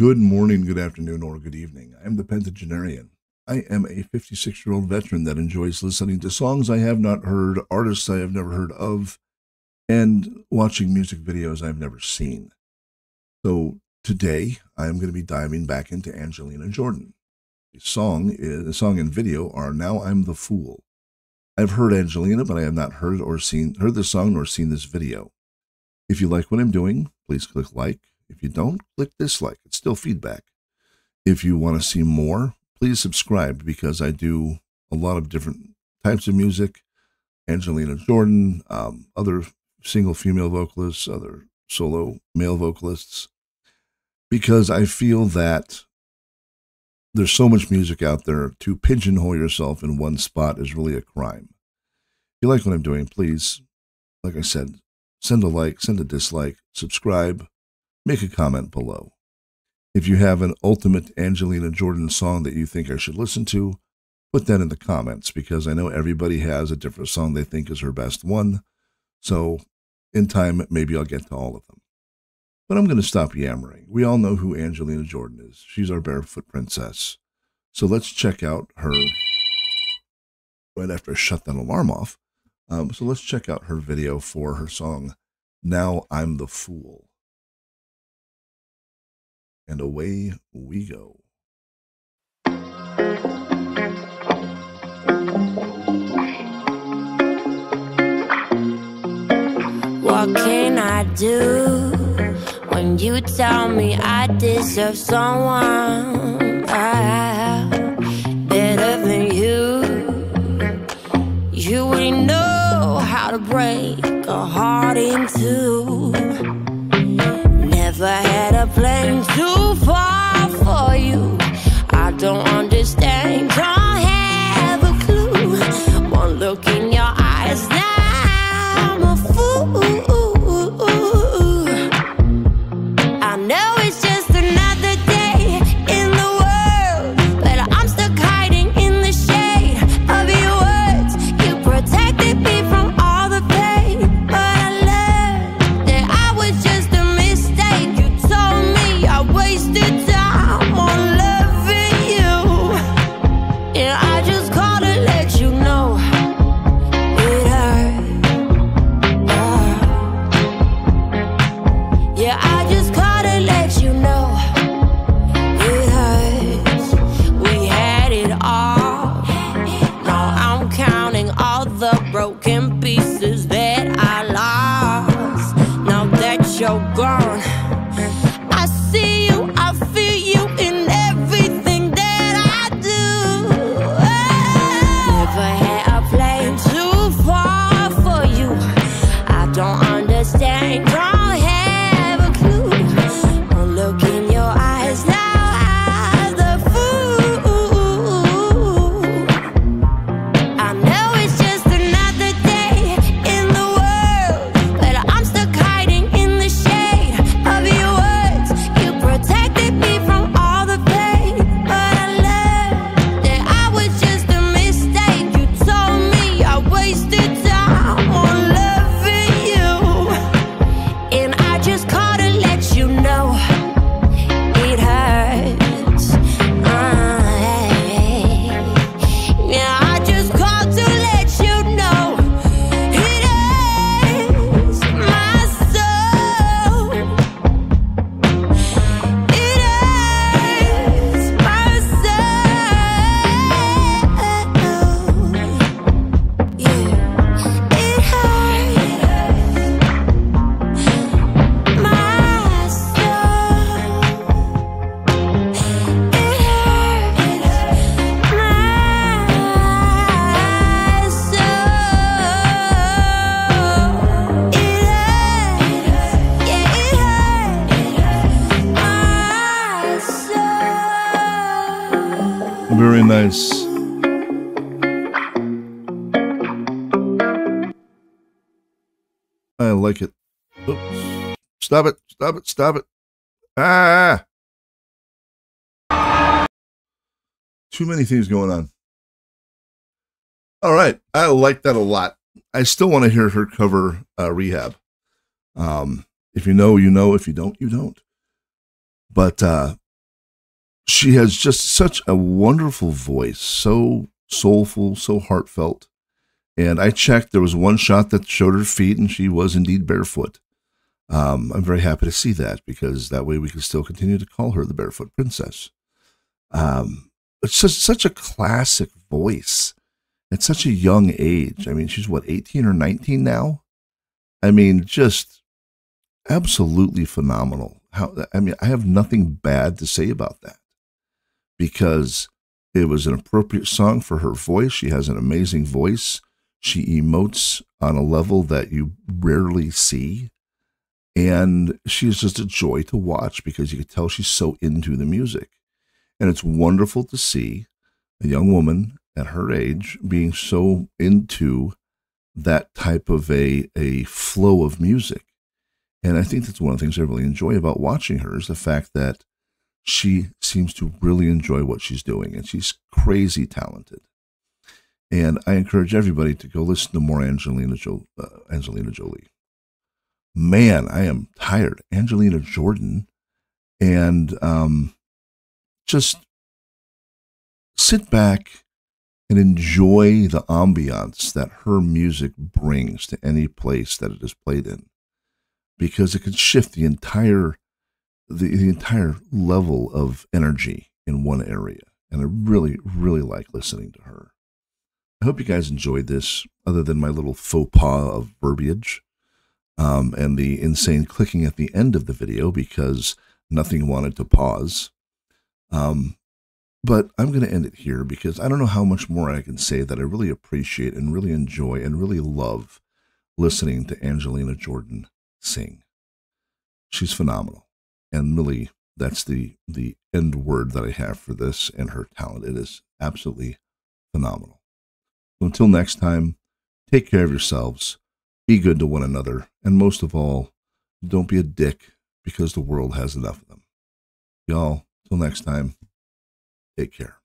Good morning, good afternoon, or good evening. I am the Pentagenarian. I am a 56-year-old veteran that enjoys listening to songs I have not heard, artists I have never heard of, and watching music videos I've never seen. So today, I am going to be diving back into Angelina Jordan. The song and video are Now I'm the Fool. I've heard Angelina, but I have not heard this song nor seen this video. If you like what I'm doing, please click like. If you don't, click dislike. It's still feedback. If you want to see more, please subscribe, because I do a lot of different types of music. Angelina Jordan, other single female vocalists, other solo male vocalists, because I feel that there's so much music out there, to pigeonhole yourself in one spot is really a crime. If you like what I'm doing, please, like I said, send a like, send a dislike, subscribe. Make a comment below. If you have an ultimate Angelina Jordan song that you think I should listen to, put that in the comments, because I know everybody has a different song they think is her best one. So in time, maybe I'll get to all of them. But I'm going to stop yammering. We all know who Angelina Jordan is. She's our barefoot princess. So let's check out her, right after I shut that alarm off. So let's check out her video for her song, Now I'm the Fool. And away we go. What can I do when you tell me I deserve someone better than you? You ain't know how to break a heart in two. Never had a plan too far for you. I don't understand, don't have a clue. One look in your eyes, I'm a fool. I know it's just another day in the world, but I'm stuck hiding in the shade of your words. You protected me from all the pain, but I learned that I was just a mistake. You told me I wasted time on loving you, and I just called to let you know it hurt. Yeah, I just called to let you know it hurts. We had it all. Now I'm counting all the broken pieces that I lost. Now that you're gone, I see you, I feel you in everything that I do. Never had a plan too far for you. I don't understand, don't have a clue. One look in your eyes, now I'm the fool. I know it's just another day in the world, but I'm stuck hiding in the shade of your words. You protected me from all the pain, but I learned that I was just a mistake. You told me I wasted time on loving you, and I just called to let you know it hurts. Yeah, I just called to let you know it hurts my soul. It hurts my soul. Yeah, it hurts my soul. It hurts my soul. It hurts, yeah, it hurts my soul. Very nice. I like it. Oops. Stop it. Stop it. Stop it. Ah! Too many things going on. All right. I like that a lot. I still want to hear her cover Rehab. If you know, you know. If you don't, you don't. But she has just such a wonderful voice, so soulful, so heartfelt. And I checked, there was one shot that showed her feet, and she was indeed barefoot. I'm very happy to see that, because that way we can still continue to call her the Barefoot Princess. It's just such a classic voice at such a young age. I mean, she's what, 18 or 19 now? I mean, just absolutely phenomenal. I have nothing bad to say about that, because it was an appropriate song for her voice. She has an amazing voice. She emotes on a level that you rarely see. And she's just a joy to watch, because you could tell she's so into the music. And it's wonderful to see a young woman at her age being so into that type of a flow of music. And I think that's one of the things I really enjoy about watching her, is the fact that she seems to really enjoy what she's doing, and she's crazy talented. And I encourage everybody to go listen to more Angelina Jolie. Man, I am tired. Angelina Jordan. And just sit back and enjoy the ambiance that her music brings to any place that it is played in, because it can shift the entire level of energy in one area. And I really, really like listening to her. I hope you guys enjoyed this, other than my little faux pas of verbiage and the insane clicking at the end of the video because nothing wanted to pause. But I'm going to end it here, because I don't know how much more I can say that I really appreciate and really enjoy and really love listening to Angelina Jordan sing. She's phenomenal. And really, that's the end word that I have for this and her talent. It is absolutely phenomenal. So until next time, take care of yourselves, be good to one another, and most of all, don't be a dick, because the world has enough of them. Y'all, till next time, take care.